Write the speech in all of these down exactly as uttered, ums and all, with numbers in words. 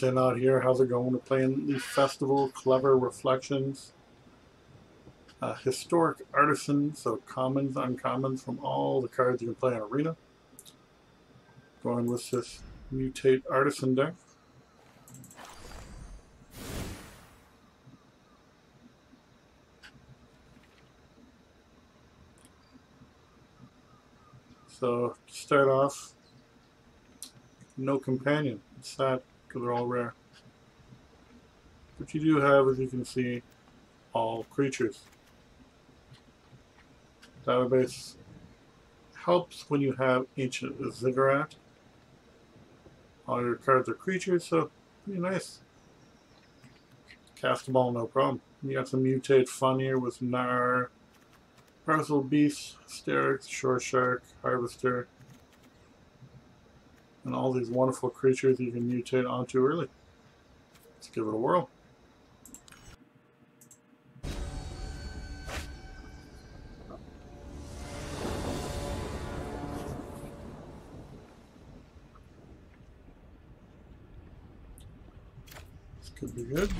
Shin out here. How's it going? We're playing the festival, Clever Reflections. Uh, Historic Artisan, so commons, uncommons from all the cards you can play in Arena. Going with this Mutate Artisan deck. So, to start off, no companion. It's sad because they're all rare. What you do have, as you can see, all creatures. Database helps when you have Ancient Ziggurat. All your cards are creatures, so pretty nice. Cast them all, no problem. You got some Mutate fun here with Gnar, Parcelbeast, Starrix, Shoreshark, Harvester, and all these wonderful creatures you can mutate onto early. Let's give it a whirl. This could be good.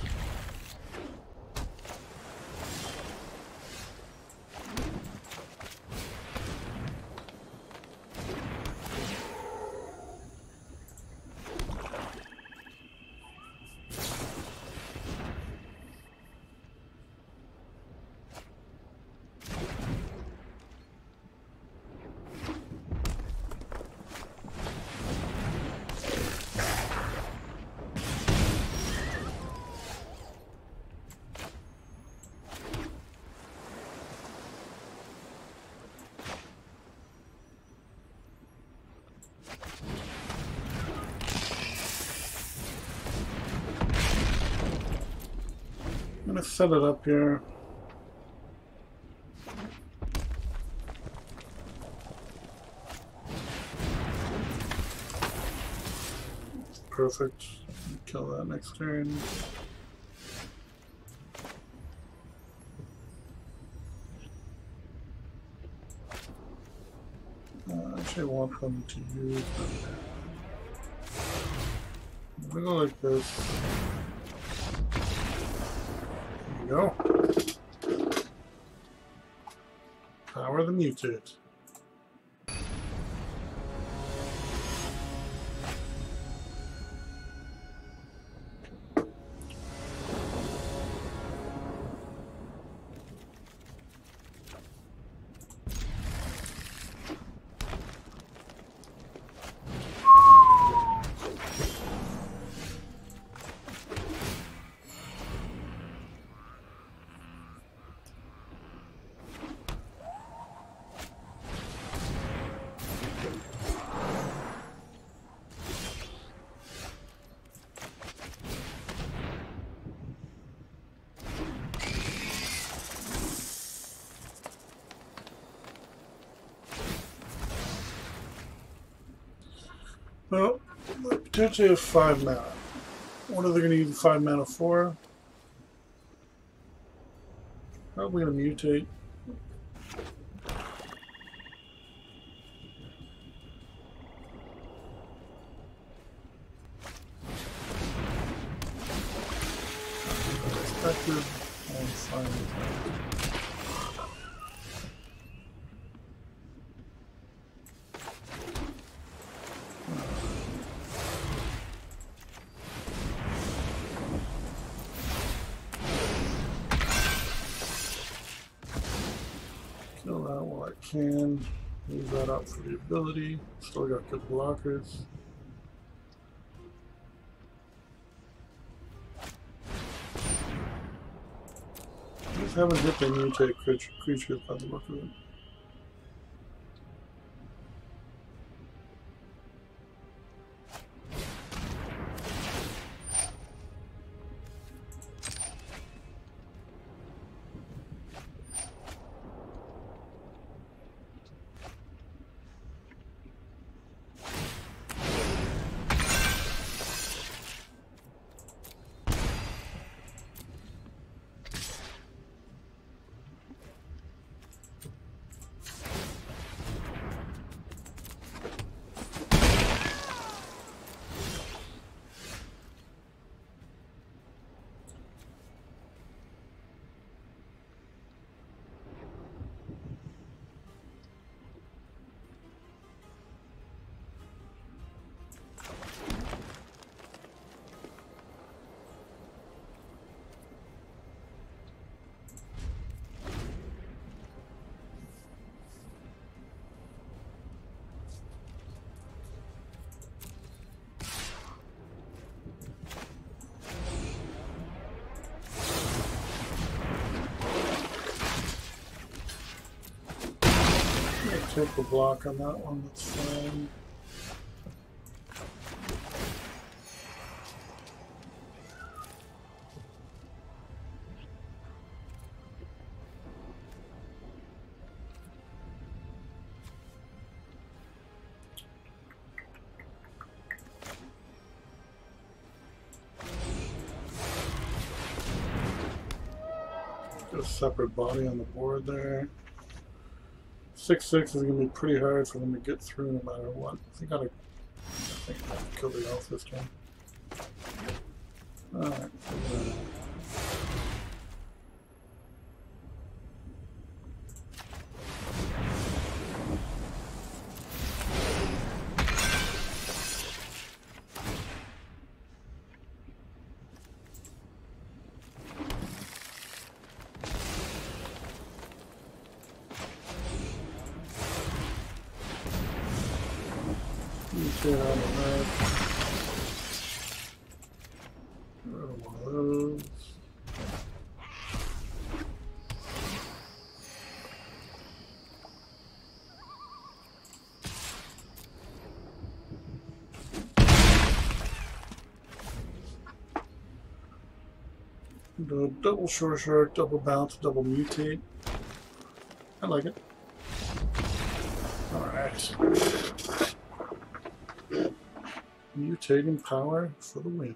I'm going to set it up here. Perfect. Kill that next turn. Uh, actually, I want them to use them. I'm going to go like this. Go. Power the mutate. Well, potentially have five mana. What are they going to use five mana for? Probably going to mutate. Expected and fine. Can leave that up for the ability. Still got good blockers. Just haven't hit the mutate creature, creatures by the look of it. triple block on that one, that's fine. Separate body on the board there. six six is going to be pretty hard for them to get through no matter what. I think I'll kill the elf this time. Alright. Get out of that. Get rid of one of those. Do double Shoreshark, double bounce, double mutate. I like it. Alright. Mutating power for the win.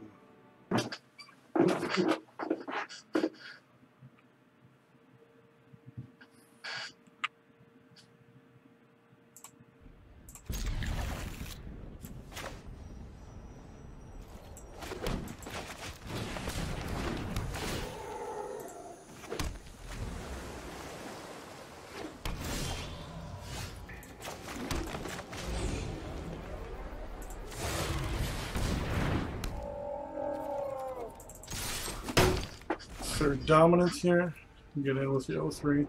Third dominance here. Get in with the O three.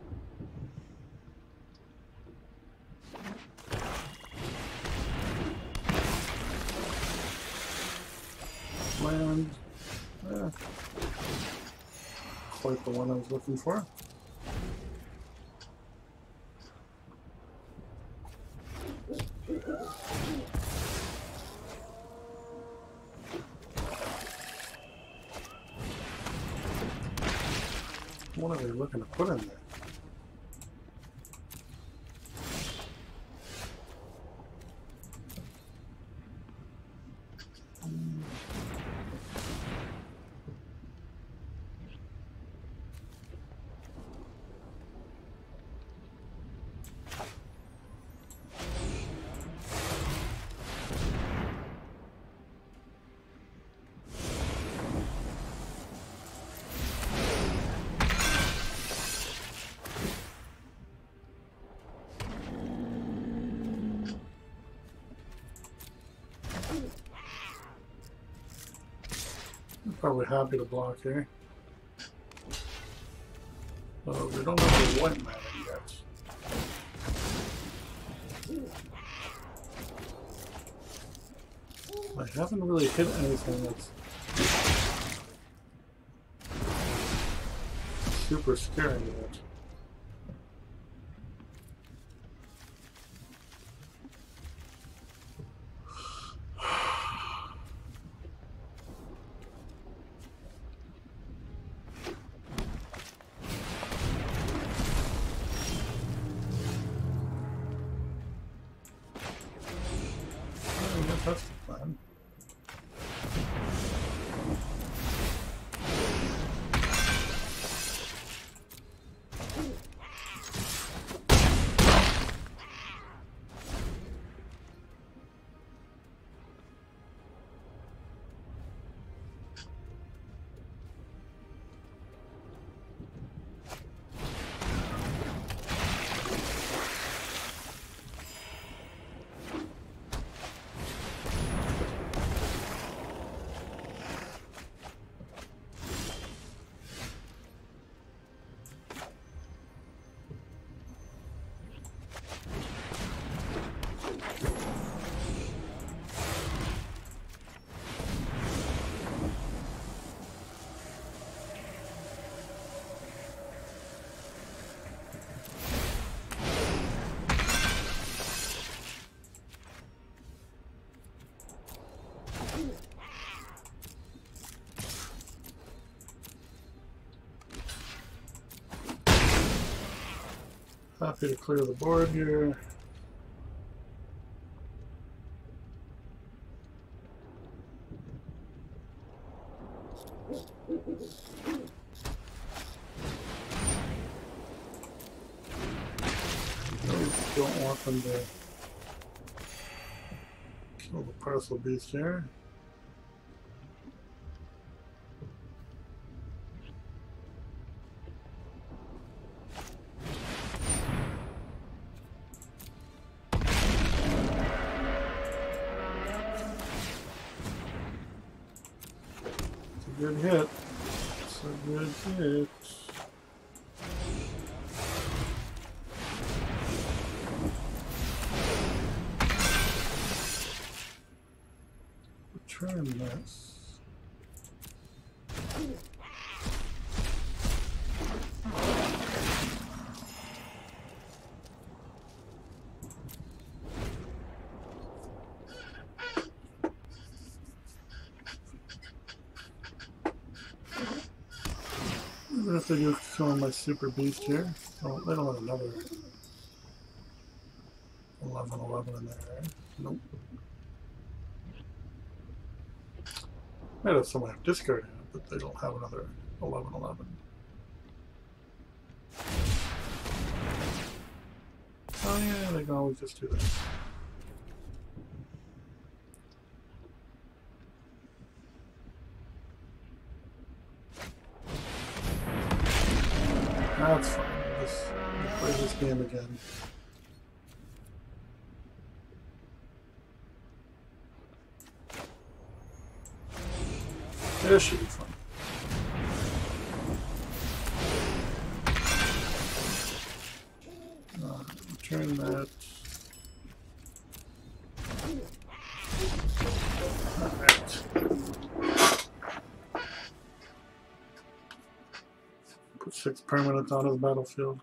Land. Eh. Quite the one I was looking for. What are they looking to put in there? Probably happy to block here. Oh, we don't have the white matter yet. I haven't really hit anything that's super scary yet. Copy to clear the board here. I don't want them to kill the Parcelbeast here. Good hit. It's a good hit. Return this. If they do kill my super beast here, oh, they don't want another eleven eleven in there, right? Nope. I know someone have discarded it, but they don't have another eleven eleven. Oh, yeah, they can always just do this. That's fine. Let's play this game again. This should be fun. Uh, return that. Six permanents on his battlefield.